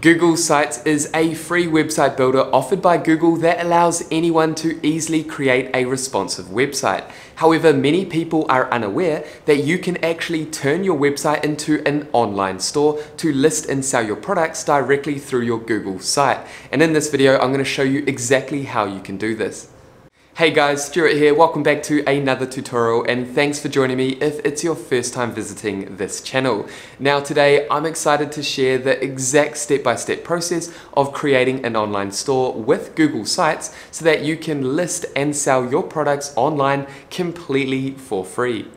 Google Sites is a free website builder offered by Google that allows anyone to easily create a responsive website. However, many people are unaware that you can actually turn your website into an online store to list and sell your products directly through your Google site. And in this video, I'm going to show you exactly how you can do this. Hey guys, Stuart here, welcome back to another tutorial and thanks for joining me if it's your first time visiting this channel. Now today I'm excited to share the exact step-by-step process of creating an online store with Google Sites so that you can list and sell your products online completely for free.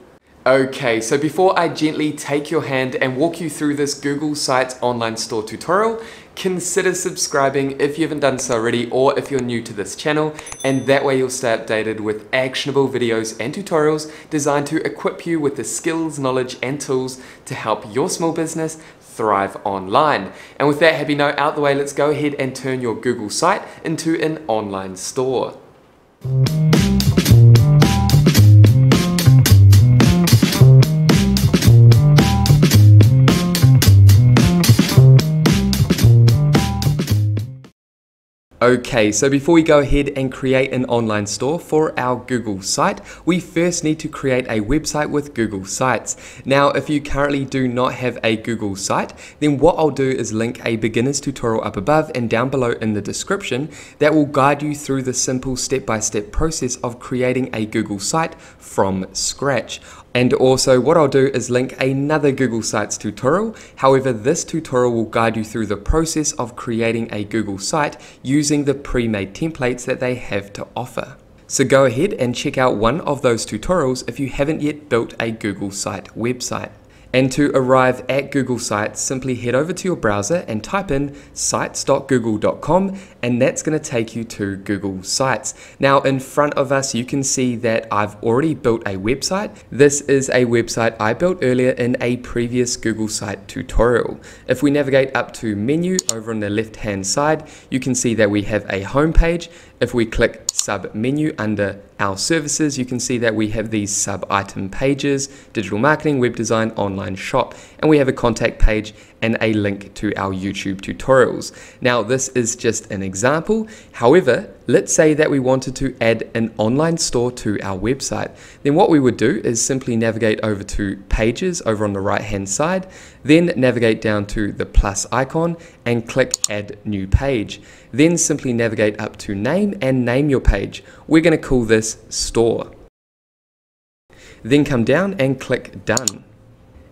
Okay, so before I gently take your hand and walk you through this Google Sites online store tutorial, consider subscribing if you haven't done so already or if you're new to this channel, and that way you'll stay updated with actionable videos and tutorials designed to equip you with the skills, knowledge and tools to help your small business thrive online. And with that happy note out the way, let's go ahead and turn your Google site into an online store. Okay, so before we go ahead and create an online store for our Google site, we first need to create a website with Google Sites. Now, if you currently do not have a Google site, then what I'll do is link a beginner's tutorial up above and down below in the description that will guide you through the simple step-by-step process of creating a Google site from scratch. And also what I'll do is link another Google Sites tutorial. However, this tutorial will guide you through the process of creating a Google site using the pre-made templates that they have to offer. So go ahead and check out one of those tutorials if you haven't yet built a Google site website. And to arrive at Google Sites, simply head over to your browser and type in sites.google.com, and that's going to take you to Google Sites. Now in front of us, you can see that I've already built a website. This is a website I built earlier in a previous Google site tutorial. If we navigate up to menu over on the left-hand side, you can see that we have a home page. If we click sub-menu under our services, you can see that we have these sub-item pages: digital marketing, web design, online shop, and we have a contact page and a link to our YouTube tutorials. Now this is just an example. However, let's say that we wanted to add an online store to our website. Then what we would do is simply navigate over to pages over on the right hand side, then navigate down to the plus icon and click add new page. Then simply navigate up to name and name your page. We're going to call this store. Then come down and click done.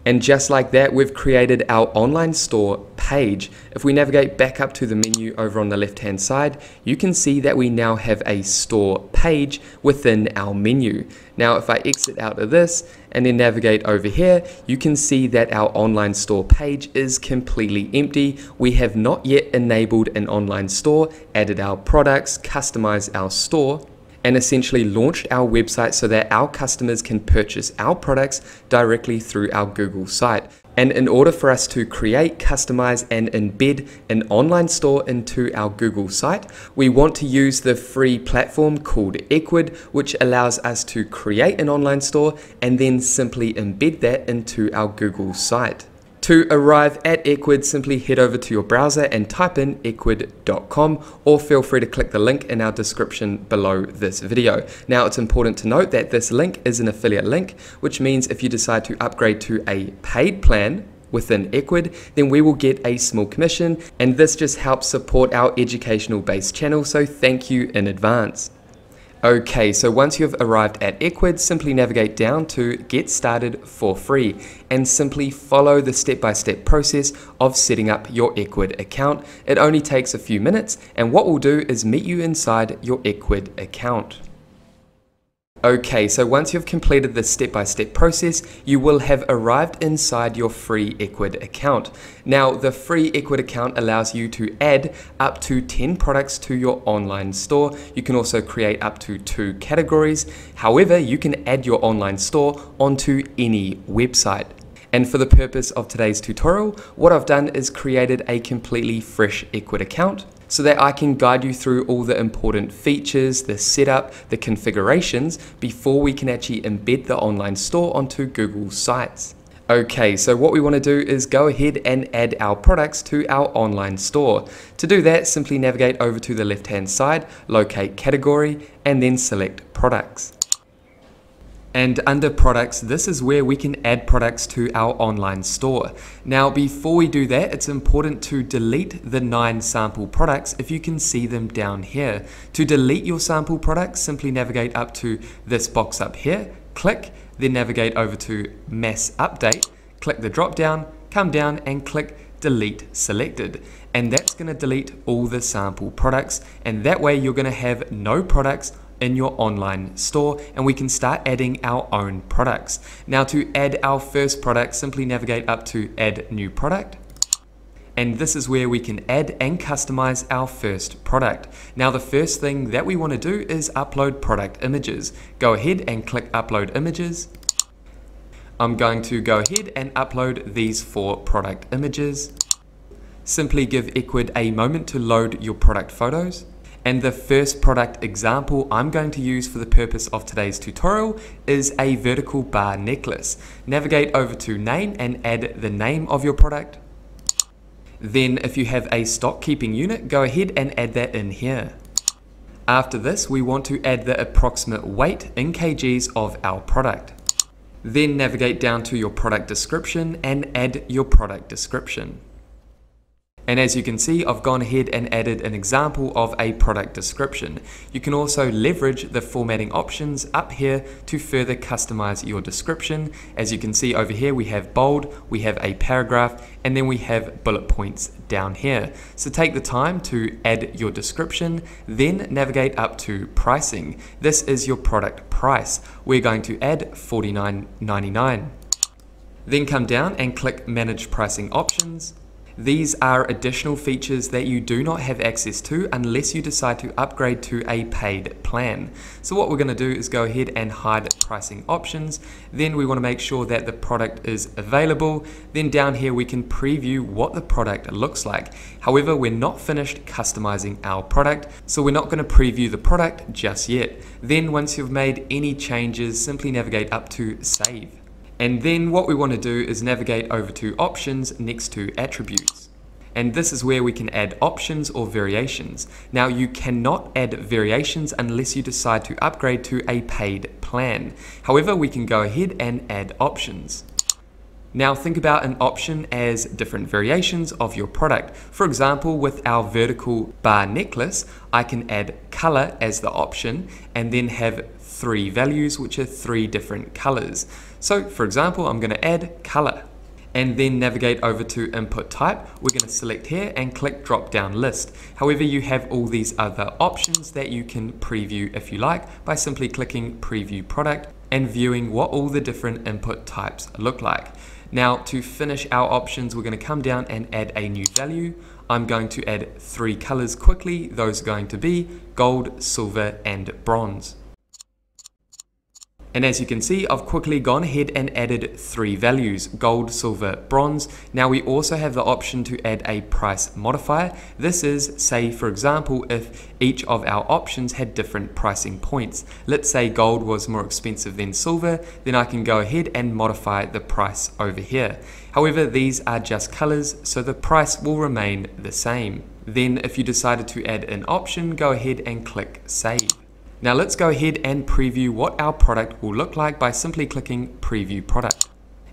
And just like that, we've created our online store page. If we navigate back up to the menu over on the left-hand side, you can see that we now have a store page within our menu. Now, if I exit out of this and then navigate over here, you can see that our online store page is completely empty. We have not yet enabled an online store, added our products, customized our store, and essentially launched our website so that our customers can purchase our products directly through our Google site. And in order for us to create, customize, and embed an online store into our Google site, we want to use the free platform called Ecwid, which allows us to create an online store and then simply embed that into our Google site. To arrive at Ecwid, simply head over to your browser and type in ecwid.com, or feel free to click the link in our description below this video. Now it's important to note that this link is an affiliate link, which means if you decide to upgrade to a paid plan within Ecwid, then we will get a small commission, and this just helps support our educational based channel, so thank you in advance. Okay, so once you've arrived at Ecwid, simply navigate down to Get Started for Free and simply follow the step-by-step process of setting up your Ecwid account. It only takes a few minutes, and what we'll do is meet you inside your Ecwid account. Okay, so once you've completed this step-by-step process, you will have arrived inside your free Ecwid account. Now, the free Ecwid account allows you to add up to 10 products to your online store. You can also create up to 2 categories. However, you can add your online store onto any website. And for the purpose of today's tutorial, what I've done is created a completely fresh Ecwid account, so that I can guide you through all the important features, the setup, the configurations before we can actually embed the online store onto Google Sites. Okay, so what we want to do is go ahead and add our products to our online store. To do that, simply navigate over to the left-hand side, locate category, and then select products. And under products, this is where we can add products to our online store. Now, before we do that, it's important to delete the 9 sample products if you can see them down here. To delete your sample products, simply navigate up to this box up here, click, then navigate over to Mass Update, click the drop down, come down and click Delete Selected. And that's going to delete all the sample products, and that way you're going to have no products in your online store, and we can start adding our own products. Now, to add our first product, simply navigate up to Add New Product, and this is where we can add and customize our first product. Now, the first thing that we want to do is upload product images. Go ahead and click Upload Images. I'm going to go ahead and upload these 4 product images. Simply give Ecwid a moment to load your product photos. And the first product example I'm going to use for the purpose of today's tutorial is a vertical bar necklace. Navigate over to name and add the name of your product. Then if you have a stock keeping unit, go ahead and add that in here. After this, we want to add the approximate weight in kgs of our product. Then navigate down to your product description and add your product description. And as you can see, I've gone ahead and added an example of a product description. You can also leverage the formatting options up here to further customize your description. As you can see over here, we have bold, we have a paragraph, and then we have bullet points down here. So take the time to add your description, then navigate up to pricing. This is your product price. We're going to add $49.99. Then come down and click Manage Pricing Options. These are additional features that you do not have access to unless you decide to upgrade to a paid plan. So what we're going to do is go ahead and hide pricing options. Then we want to make sure that the product is available. Then down here we can preview what the product looks like. However, we're not finished customizing our product, so we're not going to preview the product just yet. Then once you've made any changes, simply navigate up to Save. And then what we want to do is navigate over to Options next to Attributes. And this is where we can add options or variations. Now, you cannot add variations unless you decide to upgrade to a paid plan. However, we can go ahead and add options. Now, think about an option as different variations of your product. For example, with our vertical bar necklace, I can add color as the option and then have 3 values, which are 3 different colors. So for example, I'm going to add color and then navigate over to input type. We're going to select here and click drop down list. However, you have all these other options that you can preview if you like by simply clicking preview product and viewing what all the different input types look like. Now, to finish our options, we're going to come down and add a new value. I'm going to add 3 colors quickly. Those are going to be gold, silver, and bronze. And as you can see, I've quickly gone ahead and added 3 values, gold, silver, bronze. Now we also have the option to add a price modifier. This is, say for example, if each of our options had different pricing points. Let's say gold was more expensive than silver, then I can go ahead and modify the price over here. However, these are just colors, so the price will remain the same. Then if you decided to add an option, go ahead and click Save. Now let's go ahead and preview what our product will look like by simply clicking Preview Product.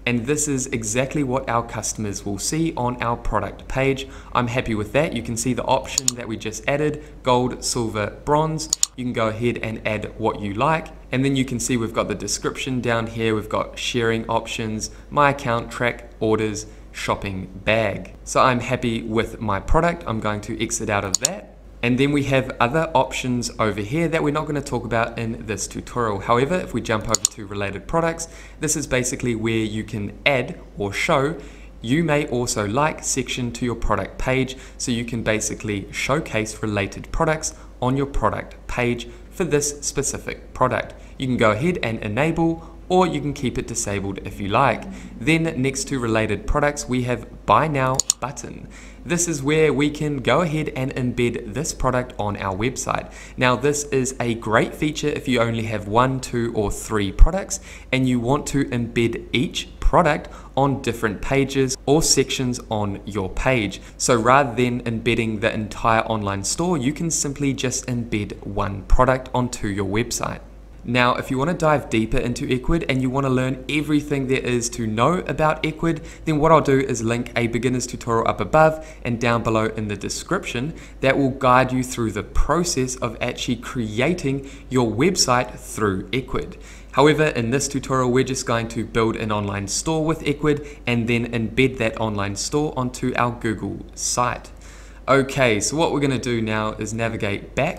And this is exactly what our customers will see on our product page. I'm happy with that. You can see the option that we just added, gold, silver, bronze. You can go ahead and add what you like. And then you can see we've got the description down here. We've got sharing options, my account, track, orders, shopping bag. So I'm happy with my product. I'm going to exit out of that. And then we have other options over here that we're not going to talk about in this tutorial. However, if we jump over to related products, this is basically where you can add or show. You may also like section to your product page, so you can basically showcase related products on your product page for this specific product. You can go ahead and enable, or you can keep it disabled if you like. Then next to related products, we have Buy Now button. This is where we can go ahead and embed this product on our website. Now, this is a great feature if you only have 1, 2, or 3 products and you want to embed each product on different pages or sections on your page. So rather than embedding the entire online store, you can simply just embed one product onto your website. Now, if you want to dive deeper into Ecwid and you want to learn everything there is to know about Ecwid, then what I'll do is link a beginner's tutorial up above and down below in the description that will guide you through the process of actually creating your website through Ecwid. However, in this tutorial, we're just going to build an online store with Ecwid and then embed that online store onto our Google site. Okay, so what we're going to do now is navigate back.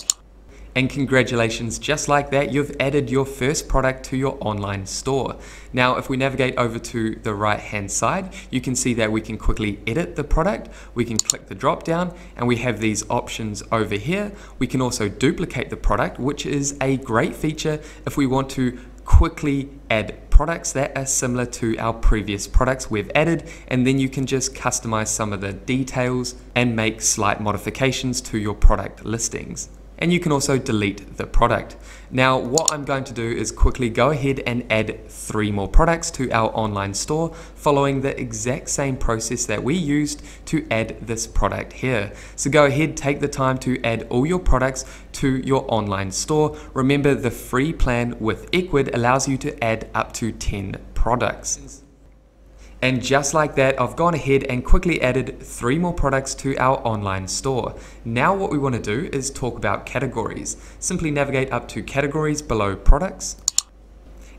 And congratulations, just like that, you've added your first product to your online store. Now, if we navigate over to the right-hand side, you can see that we can quickly edit the product. We can click the drop-down and we have these options over here. We can also duplicate the product, which is a great feature if we want to quickly add products that are similar to our previous products we've added, and then you can just customize some of the details and make slight modifications to your product listings. And you can also delete the product. Now, what I'm going to do is quickly go ahead and add 3 more products to our online store, following the exact same process that we used to add this product here. So go ahead, take the time to add all your products to your online store. Remember, the free plan with Ecwid allows you to add up to 10 products. And just like that, I've gone ahead and quickly added 3 more products to our online store. Now what we want to do is talk about categories. Simply navigate up to categories below products.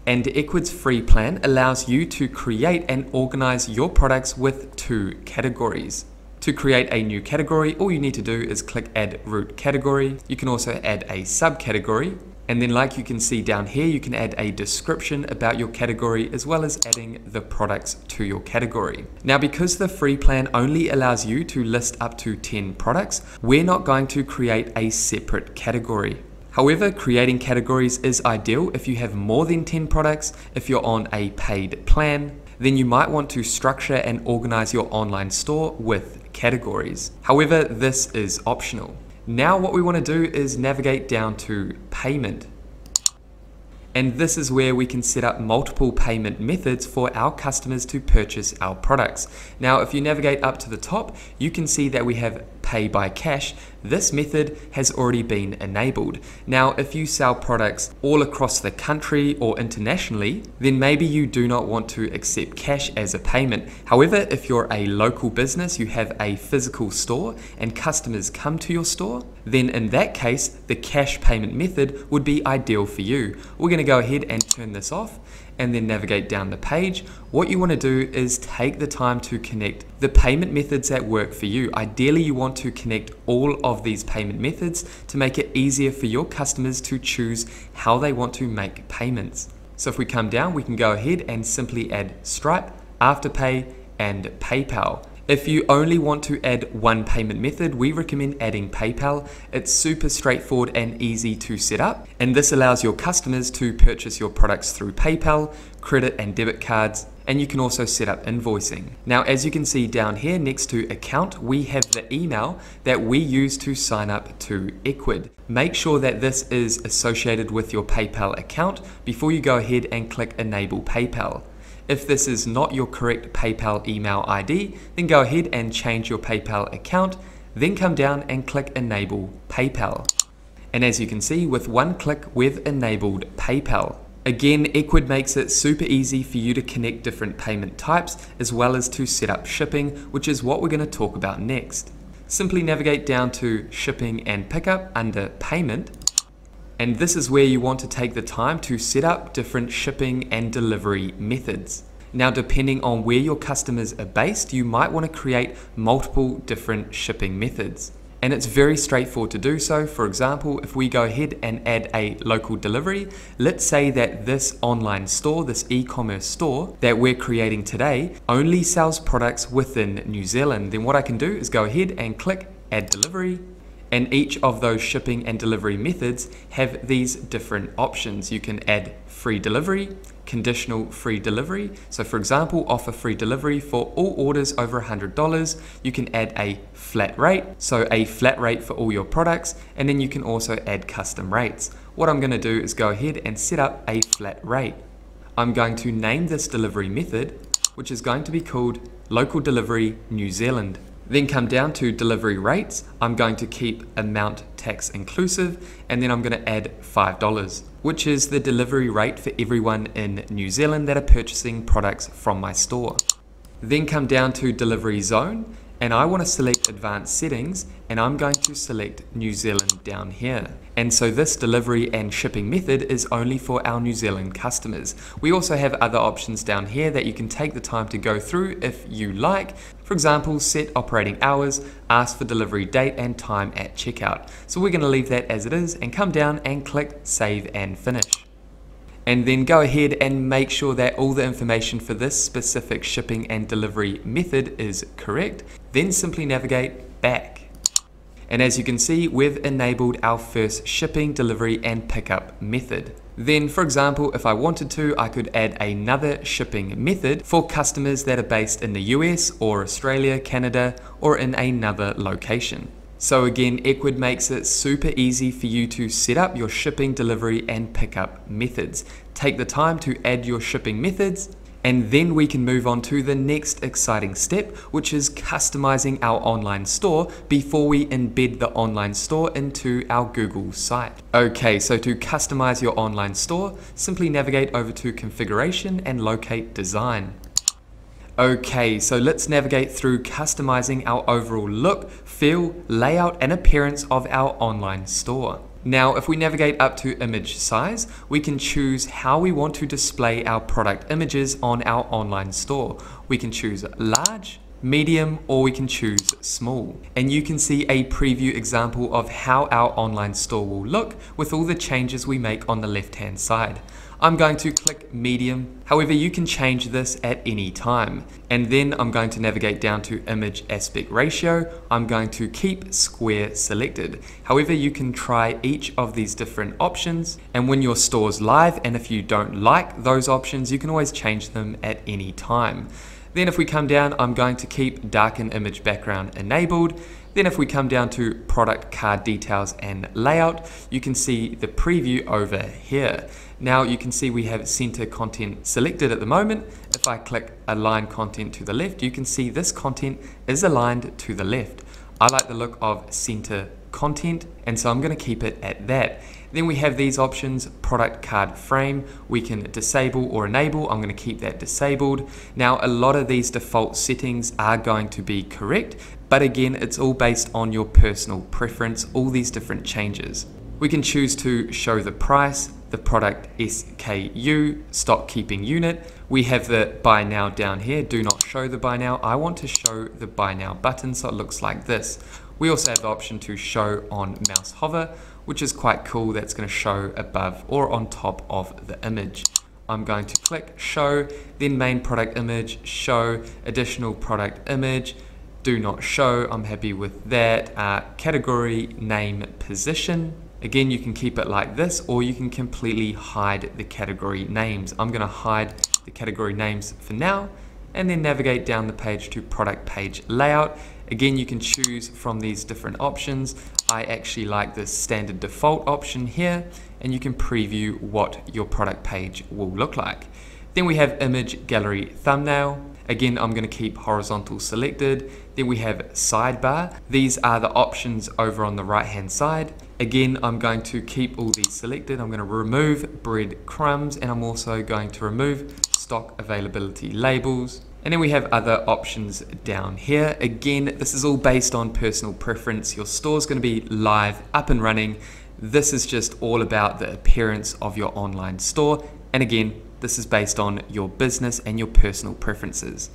And Ecwid's free plan allows you to create and organize your products with 2 categories. To create a new category, all you need to do is click add root category. You can also add a subcategory. And then, like you can see down here, you can add a description about your category as well as adding the products to your category. Now, because the free plan only allows you to list up to 10 products, we're not going to create a separate category. However, creating categories is ideal if you have more than 10 products, if you're on a paid plan. Then you might want to structure and organize your online store with categories. However, this is optional. Now what we want to do is navigate down to payment. And this is where we can set up multiple payment methods for our customers to purchase our products. Now, if you navigate up to the top, you can see that we have pay by cash. This method has already been enabled. Now, if you sell products all across the country or internationally, then maybe you do not want to accept cash as a payment. However, if you're a local business, you have a physical store and customers come to your store, then in that case, the cash payment method would be ideal for you. We're going to go ahead and turn this off and then navigate down the page. What you want to do is take the time to connect the payment methods that work for you. Ideally, you want to connect all of these payment methods to make it easier for your customers to choose how they want to make payments. So if we come down, we can go ahead and simply add Stripe, Afterpay, and PayPal. If you only want to add one payment method, we recommend adding PayPal. It's super straightforward and easy to set up, and this allows your customers to purchase your products through PayPal, credit and debit cards, and you can also set up invoicing. Now, as you can see down here next to account, we have the email that we use to sign up to Ecwid. Make sure that this is associated with your PayPal account before you go ahead and click enable PayPal. If this is not your correct PayPal email ID, then go ahead and change your PayPal account, then come down and click Enable PayPal. And as you can see, with one click, we've enabled PayPal. Again, Ecwid makes it super easy for you to connect different payment types as well as to set up shipping, which is what we're going to talk about next. Simply navigate down to Shipping and Pickup under Payment. And this is where you want to take the time to set up different shipping and delivery methods. Now, depending on where your customers are based, you might want to create multiple different shipping methods. And it's very straightforward to do so. For example, if we go ahead and add a local delivery, let's say that this online store, this e-commerce store that we're creating today, only sells products within New Zealand. Then what I can do is go ahead and click Add Delivery. And each of those shipping and delivery methods have these different options. You can add free delivery, conditional free delivery. So for example, offer free delivery for all orders over $100. You can add a flat rate, so a flat rate for all your products. And then you can also add custom rates. What I'm gonna do is go ahead and set up a flat rate. I'm going to name this delivery method which is going to be called Local Delivery New Zealand. Then come down to delivery rates, I'm going to keep amount tax inclusive, and then I'm going to add $5, which is the delivery rate for everyone in New Zealand that are purchasing products from my store. Then come down to delivery zone, and I want to select advanced settings, and I'm going to select New Zealand down here. And so this delivery and shipping method is only for our New Zealand customers. We also have other options down here that you can take the time to go through if you like. For example, set operating hours, ask for delivery date and time at checkout. So we're going to leave that as it is and come down and click Save and Finish. And then go ahead and make sure that all the information for this specific shipping and delivery method is correct. Then simply navigate back. And as you can see, we've enabled our first shipping, delivery, and pickup method. Then, for example, if I wanted to, I could add another shipping method for customers that are based in the US or Australia, Canada, or in another location. So again, Ecwid makes it super easy for you to set up your shipping, delivery, and pickup methods. Take the time to add your shipping methods, and then we can move on to the next exciting step, which is customizing our online store before we embed the online store into our Google site. Okay, so to customize your online store, simply navigate over to Configuration and locate Design. Okay, so let's navigate through customizing our overall look, feel, layout, and appearance of our online store. Now, if we navigate up to image size, we can choose how we want to display our product images on our online store. We can choose large, medium, or we can choose small. And you can see a preview example of how our online store will look with all the changes we make on the left-hand side. I'm going to click medium. However, you can change this at any time. And then I'm going to navigate down to image aspect ratio. I'm going to keep square selected. However, you can try each of these different options. And when your store's live, and if you don't like those options, you can always change them at any time. Then if we come down, I'm going to keep darken image background enabled. Then if we come down to product card details and layout, you can see the preview over here. Now you can see we have center content selected at the moment. If I click align content to the left, you can see this content is aligned to the left. I like the look of center content, and so I'm going to keep it at that. Then we have these options, product card frame, we can disable or enable. I'm going to keep that disabled. Now, a lot of these default settings are going to be correct, but again, it's all based on your personal preference, all these different changes. We can choose to show the price, the product SKU, stock keeping unit. We have the buy now down here, do not show the buy now. I want to show the buy now button, so it looks like this. We also have the option to show on mouse hover, which is quite cool. That's going to show above or on top of the image. I'm going to click show, then main product image, show, additional product image, do not show. I'm happy with that. Category, name, position. Again, you can keep it like this, or you can completely hide the category names. I'm going to hide the category names for now, and then navigate down the page to product page layout. Again, you can choose from these different options. I actually like this standard default option here, and you can preview what your product page will look like. Then we have image gallery thumbnail. Again, I'm going to keep horizontal selected. Then we have sidebar. These are the options over on the right hand side. Again, I'm going to keep all these selected. I'm going to remove breadcrumbs, and I'm also going to remove stock availability labels. And then we have other options down here. Again, this is all based on personal preference. Your store's going to be live, up and running. This is just all about the appearance of your online store. And again, this is based on your business and your personal preferences.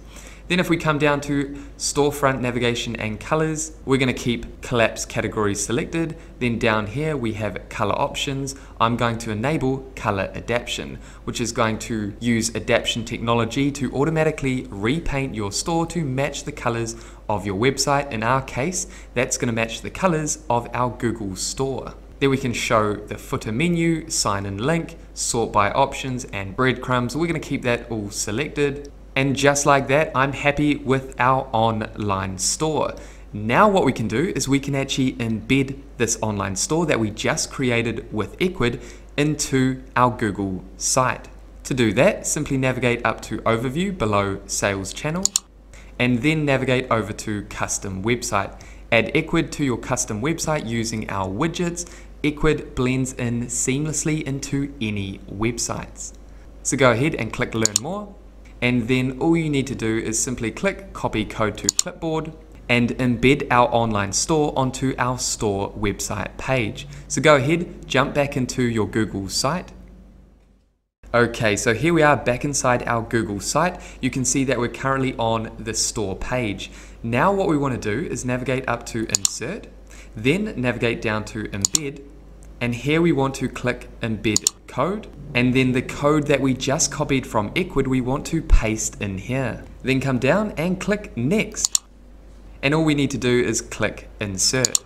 Then if we come down to storefront navigation and colors, we're going to keep collapse categories selected. Then down here we have color options. I'm going to enable color adaption, which is going to use adaption technology to automatically repaint your store to match the colors of your website. In our case, that's going to match the colors of our Google store. Then we can show the footer menu, sign in link, sort by options and breadcrumbs. We're going to keep that all selected. And just like that, I'm happy with our online store. Now what we can do is we can actually embed this online store that we just created with Ecwid into our Google site. To do that, simply navigate up to Overview below Sales Channel, and then navigate over to Custom Website. Add Ecwid to your custom website using our widgets. Ecwid blends in seamlessly into any websites. So go ahead and click Learn More, and then all you need to do is simply click Copy Code to Clipboard and embed our online store onto our store website page. So go ahead, jump back into your Google site. Okay, so here we are back inside our Google site. You can see that we're currently on the store page. Now what we want to do is navigate up to Insert, then navigate down to Embed, and here we want to click Embed Code, and then the code that we just copied from Ecwid we want to paste in here. Then come down and click Next, and all we need to do is click Insert.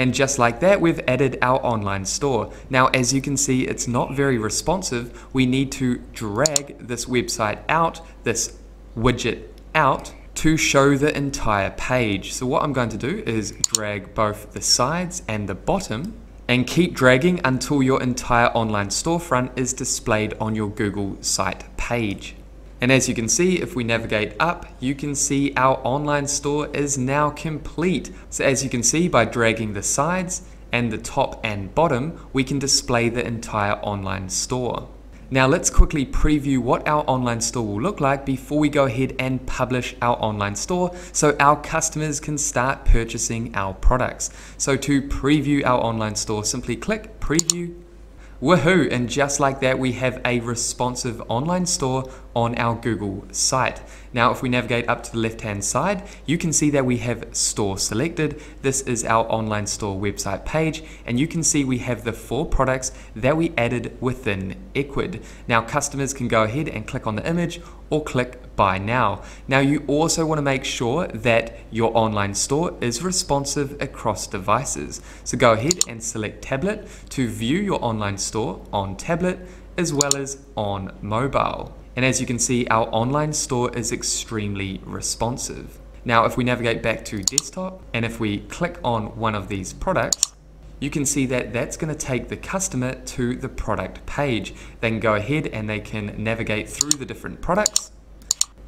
And just like that, we've added our online store. Now, as you can see, it's not very responsive. We need to drag this website out, this widget out, to show the entire page. So what I'm going to do is drag both the sides and the bottom and keep dragging until your entire online storefront is displayed on your Google site page. And as you can see, if we navigate up, you can see our online store is now complete. So as you can see, by dragging the sides and the top and bottom, we can display the entire online store. Now let's quickly preview what our online store will look like before we go ahead and publish our online store so our customers can start purchasing our products. So to preview our online store, simply click Preview. Woohoo! And just like that, we have a responsive online store on our Google site. Now, if we navigate up to the left-hand side, you can see that we have store selected. This is our online store website page, and you can see we have the 4 products that we added within Ecwid. Now, customers can go ahead and click on the image or click Buy Now. Now, you also want to make sure that your online store is responsive across devices. So go ahead and select Tablet to view your online store on tablet as well as on mobile. And as you can see, our online store is extremely responsive. Now, if we navigate back to desktop, and if we click on one of these products, you can see that that's going to take the customer to the product page. They can go ahead and they can navigate through the different products.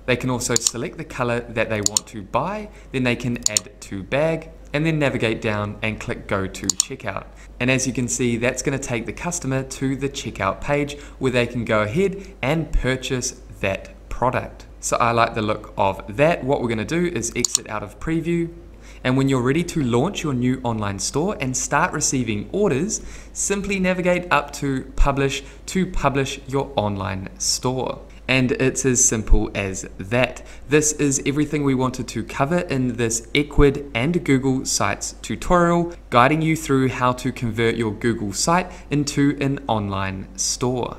They can also select the color that they want to buy, then they can add to bag, and then navigate down and click Go to Checkout. And as you can see, that's going to take the customer to the checkout page where they can go ahead and purchase that product. So I like the look of that. What we're going to do is exit out of preview. And when you're ready to launch your new online store and start receiving orders, simply navigate up to publish your online store. And it's as simple as that. This is everything we wanted to cover in this Ecwid and Google Sites tutorial, guiding you through how to convert your Google site into an online store.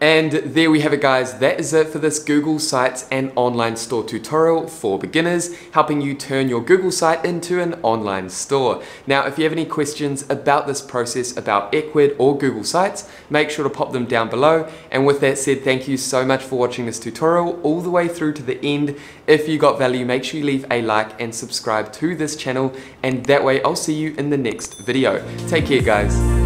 And there we have it, guys. That is it for this Google Sites and Online Store tutorial for beginners, helping you turn your Google site into an online store. Now, if you have any questions about this process, about Ecwid or Google Sites, make sure to pop them down below. And with that said, thank you so much for watching this tutorial all the way through to the end. If you got value, make sure you leave a like and subscribe to this channel. And that way, I'll see you in the next video. Take care, guys.